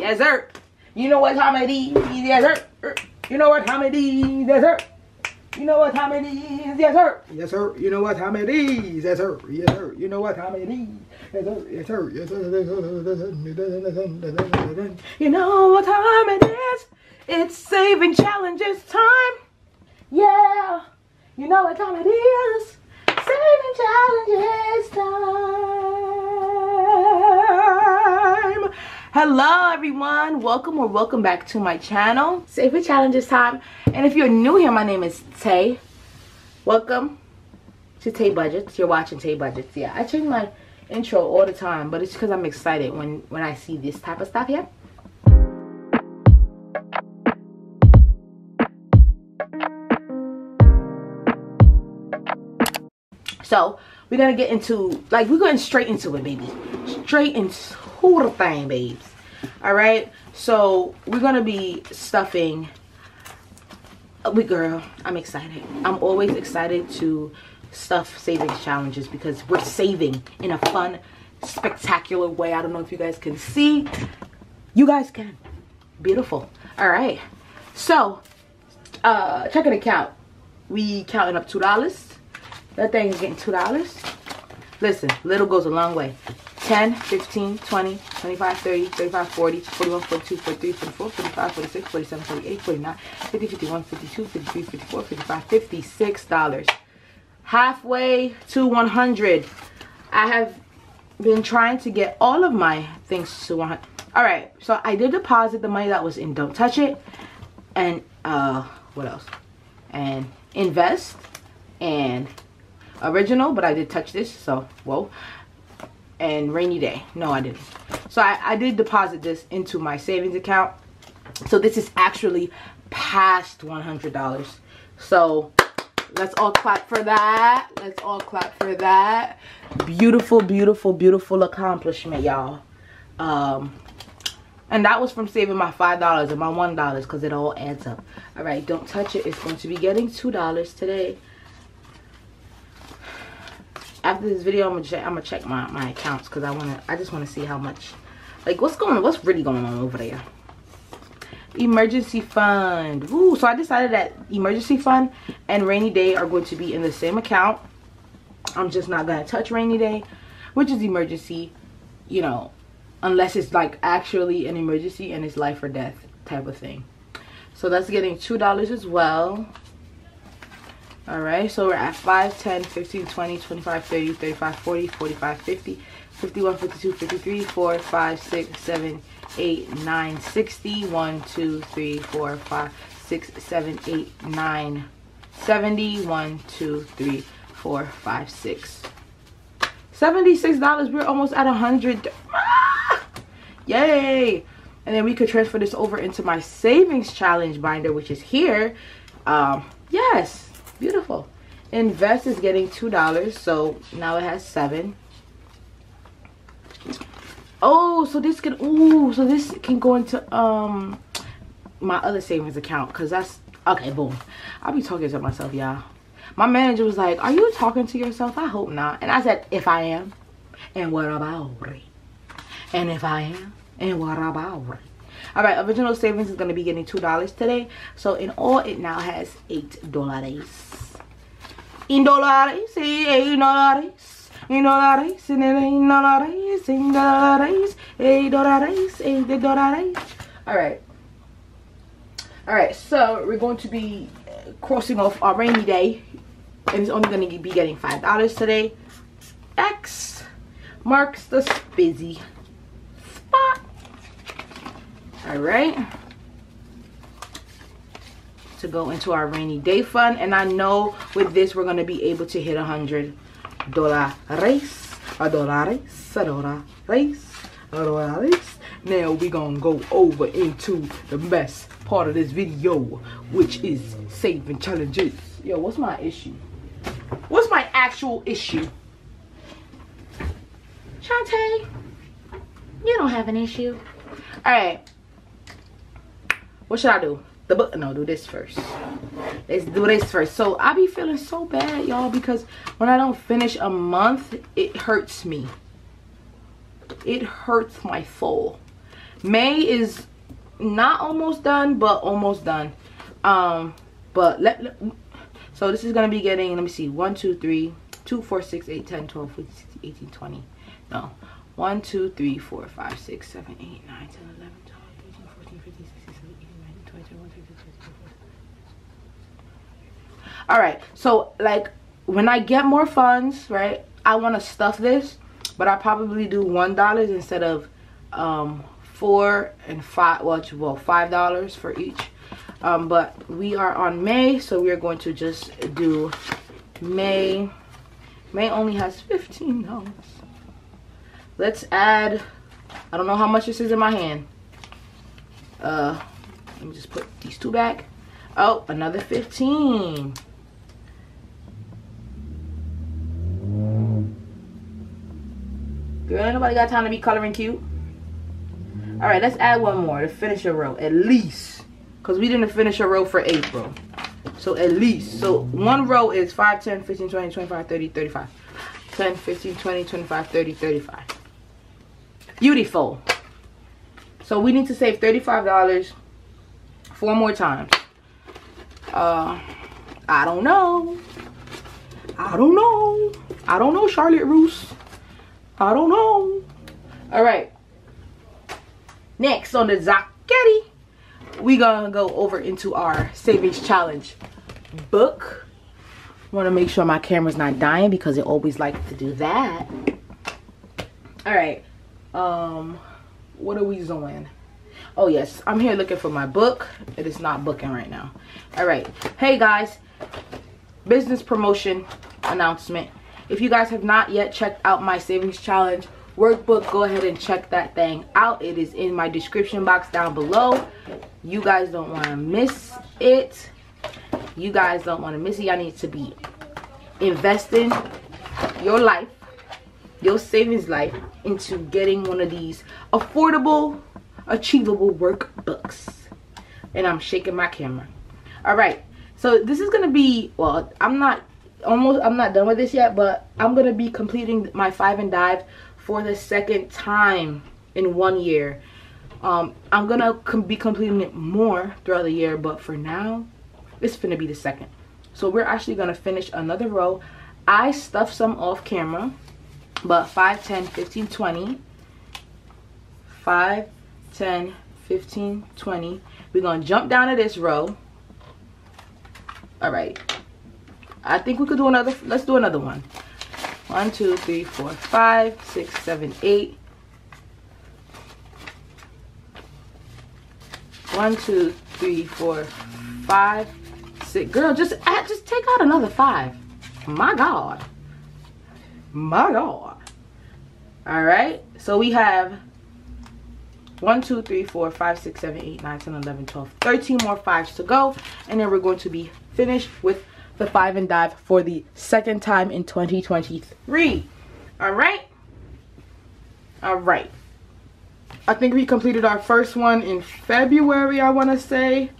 Yes, sir. You know what time it is? Yes, sir. You know what time it is? Yes, sir. You know what time it is? Yes, sir. Yes, sir. You know what time it is? Yes, sir. Yes, sir. You know what time it is? Yes, sir. Yes, sir. Yes, sir. You know what time it is? It's saving challenges time. Yeah. You know what time it is? Saving challenges time. Hello everyone, welcome or welcome back to my channel, Saving Challenges Time. And if you're new here, my name is Tay. Welcome to Tay Budgets. You're watching Tay Budgets. Yeah, I change my intro all the time, but it's because I'm excited when I see this type of stuff here. So we're gonna get into, like, we're going straight into it, baby. Straight into the thing, babes. All right, so we're gonna be stuffing. Girl, I'm excited. I'm always excited to stuff savings challenges because we're saving in a fun, spectacular way. I don't know if you guys can see. You guys can. Beautiful. All right. So checking account. We counting up $2. That thing is getting $2. Listen, little goes a long way. 10, 15, 20, 25, 30, 35, 40, 41, 42, 43, 44, 45, 46, 47, 48, 49, 50, 51, 52, 53, 54, 55, $56. Halfway to 100. I have been trying to get all of my things to 100. All right, so I did deposit the money that was in Don't Touch It. And what else? And Invest and Original, but I did touch this, so whoa. And Rainy Day. No, I didn't. So I did deposit this into my savings account. So this is actually past $100. So let's all clap for that. Let's all clap for that. Beautiful, beautiful, beautiful accomplishment, y'all. And that was from saving my $5 and my $1 because it all adds up. All right, Don't Touch It. It's going to be getting $2 today. After this video, I'm gonna check my accounts because I just wanna see how much, like, what's really going on over there. Emergency fund. Ooh, so I decided that emergency fund and rainy day are going to be in the same account. I'm just not gonna touch rainy day, which is emergency, you know, unless it's like actually an emergency and it's life or death type of thing. So that's getting $2 as well. Alright, so we're at 5, 10, 15, 20, 25, 30, 35, 40, 45, 50, 51, 52, 53, 4, 5, 6, 7, 8, 9, 60, 1, 2, 3, 4, 5, 6, 7, 8, 9, 70, 1, 2, 3, 4, 5, 6. $76, we're almost at 100. Ah! Yay! And then we could transfer this over into my savings challenge binder, which is here. Yes! Beautiful. Invest is getting $2, so now it has 7. Oh, so this can go into my other savings account because that's okay. Boom. I'll be talking to myself, y'all. My manager was like, "Are you talking to yourself?" I hope not. And I said, "If I am, and what about it? And if I am, and what about it?" All right, original savings is going to be getting $2 today. So in all, it now has $8. $8. All right, so we're going to be crossing off our rainy day. And it's only going to be getting $5 today. X marks the busy spot. All right, to go into our rainy day fund. And I know with this we're going to be able to hit $100. Now we're gonna go over into the best part of this video, which is saving challenges. Yo, what's my issue? What's my actual issue? Shantae, you don't have an issue. All right, what should I do? The book? No, do this first. Let's do this first. So I be feeling so bad, y'all, because when I don't finish a month, it hurts me. It hurts my soul. May is not almost done, but almost done. So this is going to be getting, let me see, 1, 2, 3, 2, 4, 6, 8, 10, 12, 14, 16, 18, 20. No. 1, 2, 3, 4, 5, 6, 7, 8, 9, 10, 11, 12, 13, 14, 15, 16, 17, 18, 19, 20, 21, 22, 23, 24. All right. So, like, when I get more funds, right, I want to stuff this, but I probably do $1 instead of $4 and $5, well, $5 for each. But we are on May, so we are going to just do May. May only has $15. Let's add, I don't know how much this is in my hand. Let me just put these two back. Oh, another 15. Girl, ain't nobody got time to be coloring cute. All right, let's add one more to finish a row, at least. Because we didn't finish a row for April. So at least. So one row is 5, 10, 15, 20, 25, 30, 35. 10, 15, 20, 25, 30, 35. Beautiful. So we need to save $35 four more times. I don't know. I don't know. I don't know, Charlotte Roos. I don't know. All right. Next on the Zacchetti, we gonna go over into our savings challenge book. Want to make sure my camera's not dying because it always likes to do that. All right, what are we doing? Oh yes, I'm here looking for my book. It is not booking right now. All right, hey guys, business promotion announcement. If you guys have not yet checked out my savings challenge workbook, go ahead and check that thing out. It is in my description box down below. You guys don't want to miss it. You guys don't want to miss it. Y'all need to be investing your life, your savings life, into getting one of these affordable, achievable workbooks. And I'm shaking my camera. All right, so this is going to be, well, I'm not done with this yet, but I'm going to be completing my Five and Dive for the second time in 1 year. I'm gonna be completing it more throughout the year, but for now it's gonna be the second. So we're actually gonna finish another row. I stuffed some off camera, but 5, 10, 15, 20, 5, 10, 15, 20. We're gonna jump down to this row. All right, I think we could do another, let's do another one. 1, 2, 3, 4, 5, 6, 7, 8. 1, 2, 3, 4, 5, 6. Girl, just take out another 5. My God. My God. All right. So we have 1, 2, 3, 4, 5, 6, 7, 8, 9, 10, 11, 12, 13 more 5s to go. And then we're going to be finished with the Five and Dive for the second time in 2023. All right, all right. I think we completed our first one in February, I want to say.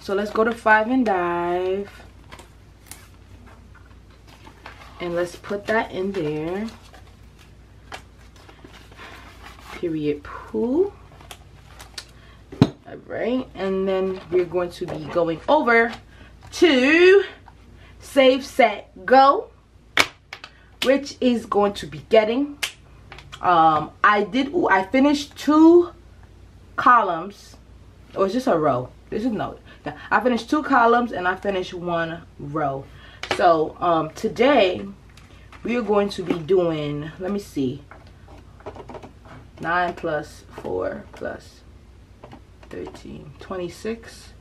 So let's go to Five and Dive and let's put that in there. Period pool. All right, and then we're going to be going over to Save Set Go, which is going to be getting I finished two columns, or it's just a row. I finished two columns and I finished one row. So today we are going to be doing, let me see, 9 plus 4 plus 13 26.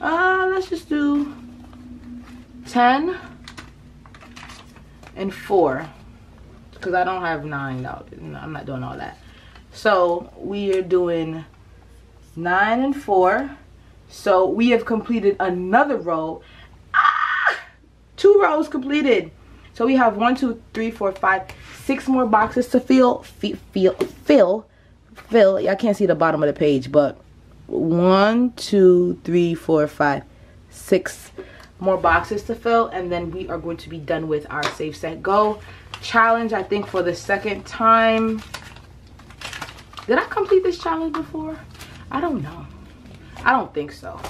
Let's just do 10 and 4 because I don't have $9. I'm not doing all that. So we are doing 9 and 4. So we have completed another row. Two rows completed. So we have 1, 2, 3, 4, 5, 6 more boxes to fill. Y'all can't see the bottom of the page, but 1 2 3 4 5 6 more boxes to fill, and then we are going to be done with our Save Set Go challenge, I think, for the second time. Did I complete this challenge before? I don't know. I don't think so.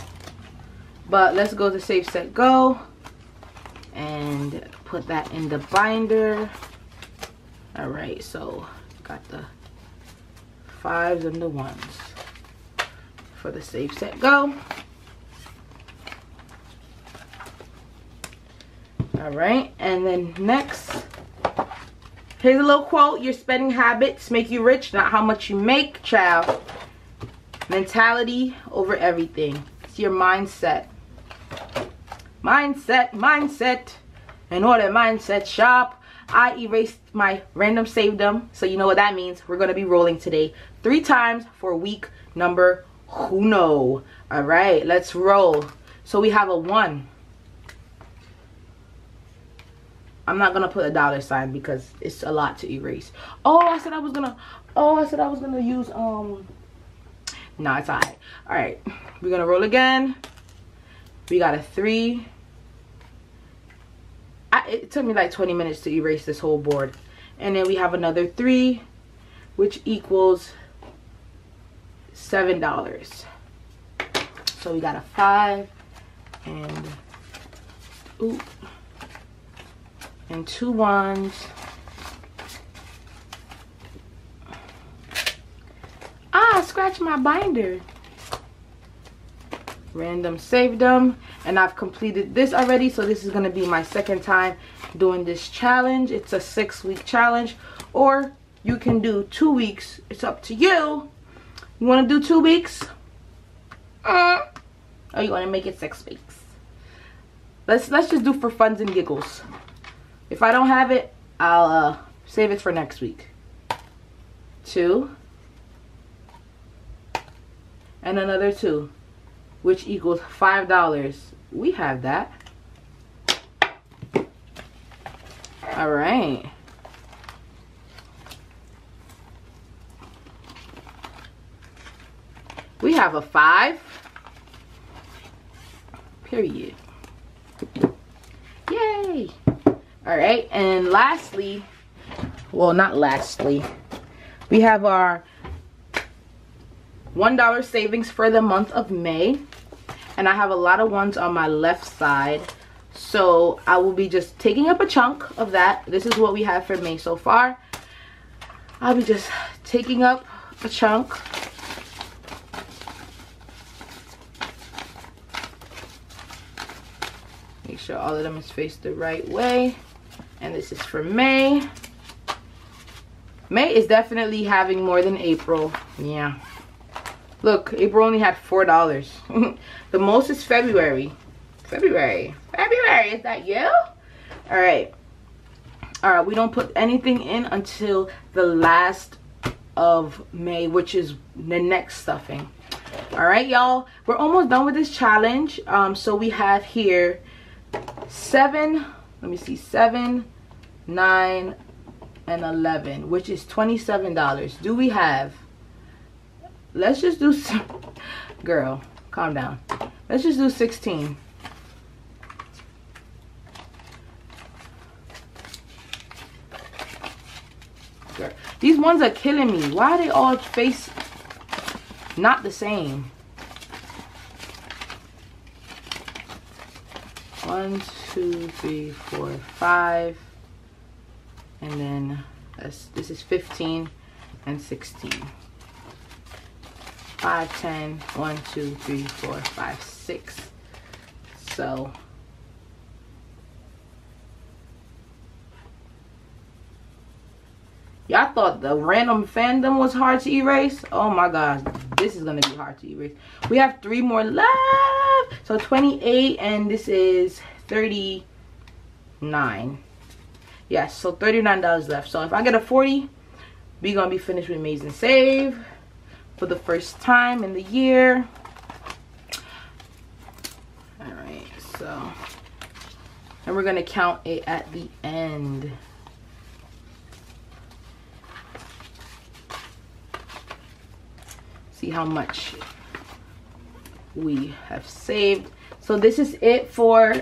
But let's go to Save Set Go and put that in the binder. All right, so got the fives and the ones for the Save Set Go. All right, and then next, here's a little quote. Your spending habits make you rich, not how much you make, child. Mentality over everything. It's your mindset. Mindset. In order, mindset shop. I erased my random save them, so you know what that means. We're going to be rolling today 3 times for week number uno. All right, let's roll. So we have a 1. I'm not gonna put a $ sign because it's a lot to erase. Oh, I said I was gonna. Oh, I said I was gonna use. Nah, it's alright. Alright, we're gonna roll again. We got a 3. It took me like 20 minutes to erase this whole board, and then we have another 3, which equals $7. So we got a 5 and. Ooh. And 2 ones. Ah, scratch my binder. Random saved them, and I've completed this already, so this is going to be my 2nd time doing this challenge. It's a 6-week challenge, or you can do 2 weeks. It's up to you. You want to do 2 weeks, or you want to make it 6 weeks? Let's just do for funs and giggles. If I don't have it, I'll save it for next week. 2. And another 2, which equals $5. We have that. All right. We have a 5. Period. Yay. All right, and lastly, well, not lastly, we have our $1 savings for the month of May, and I have a lot of ones on my left side, so I will be just taking up a chunk of that. This is what we have for May so far. I'll be just taking up a chunk. Make sure all of them is faced the right way. And this is for May. May is definitely having more than April. Yeah. Look, April only had $4. The most is February. February, is that you? All right. All right, we don't put anything in until the last of May, which is the next stuffing. All right, y'all. We're almost done with this challenge. So we have here 7... Let me see, 7, 9, and 11, which is $27. Do we have, let's just do, girl, calm down. Let's just do 16. Girl, these ones are killing me. Why are they all face not the same? 1, 2, 3, 4, 5, and then this is 15 and 16. 5, 10, 1, 2, 3, 4, 5, 6. So y'all thought the random fandom was hard to erase? Oh my gosh, this is gonna be hard to erase. We have 3 more left, so 28, and this is 39. Yes, so $39 left. So if I get a 40, we're gonna be finished with Amazing Save for the first time in the year. All right, so, and we're gonna count it at the end. See how much we have saved. So this is it for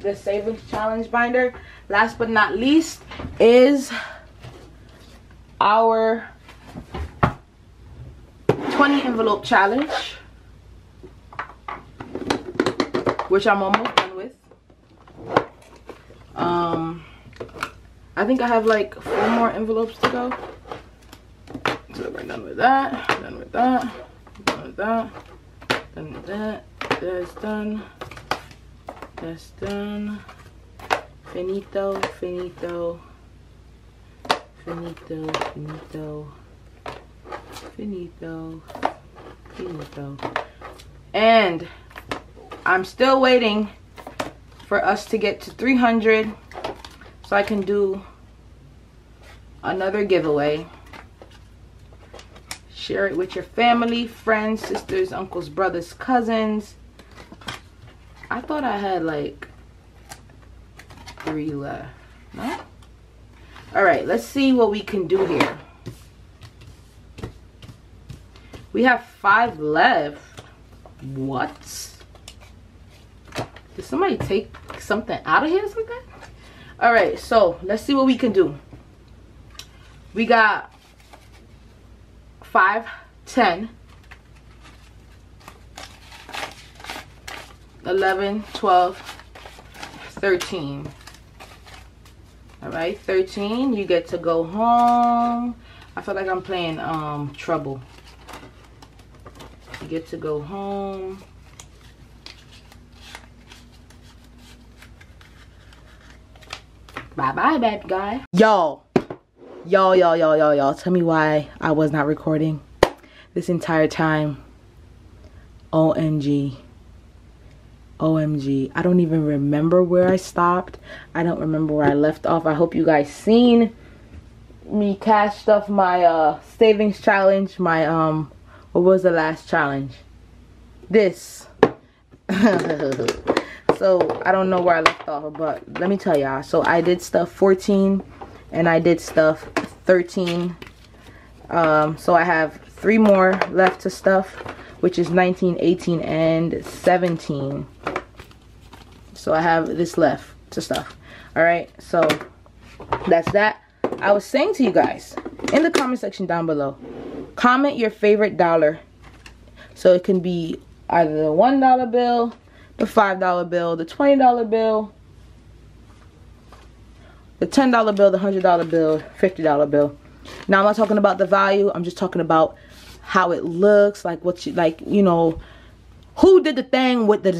the savings challenge binder. Last but not least is our 20 envelope challenge, which I'm almost done with. I think I have like 4 more envelopes to go. So we're done with that, done with that, done with that, done with that, that's done, that's done. Finito, finito, finito, finito, finito, finito. And I'm still waiting for us to get to 300 so I can do another giveaway. Share it with your family, friends, sisters, uncles, brothers, cousins. I thought I had like 3 left. No? Alright, let's see what we can do here. We have 5 left. What? Did somebody take something out of here or something? Alright, so let's see what we can do. We got 5, 10, 11, 12, 13. All right, 13. You get to go home. I feel like I'm playing Trouble. You get to go home. Bye bye, bad guy. Yo. Y'all, tell me why I was not recording this entire time. OMG. I don't even remember where I stopped. I don't remember where I left off. I hope you guys seen me cash stuff my savings challenge, my what was the last challenge? This. So I don't know where I left off, but let me tell y'all. So I did stuff 14. And I did stuff 13. So I have 3 more left to stuff, which is 19, 18, and 17. So I have this left to stuff. All right, so that's that. I was saying to you guys in the comment section down below, comment your favorite dollar. So it can be either the $1 bill, the $5 bill, the $20 bill, the $10 bill, the $100 bill, $50 bill. Now I'm not talking about the value. I'm just talking about how it looks, like what you like. You know, who did the thing with the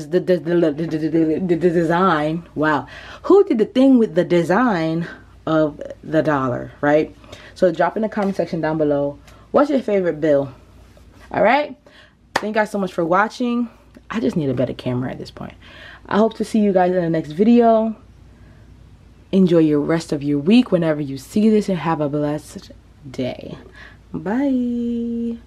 design? Wow, who did the thing with the design of the dollar? Right. So drop in the comment section down below. What's your favorite bill? All right. Thank you guys so much for watching. I just need a better camera at this point. I hope to see you guys in the next video. Enjoy your rest of your week whenever you see this, and have a blessed day. Bye.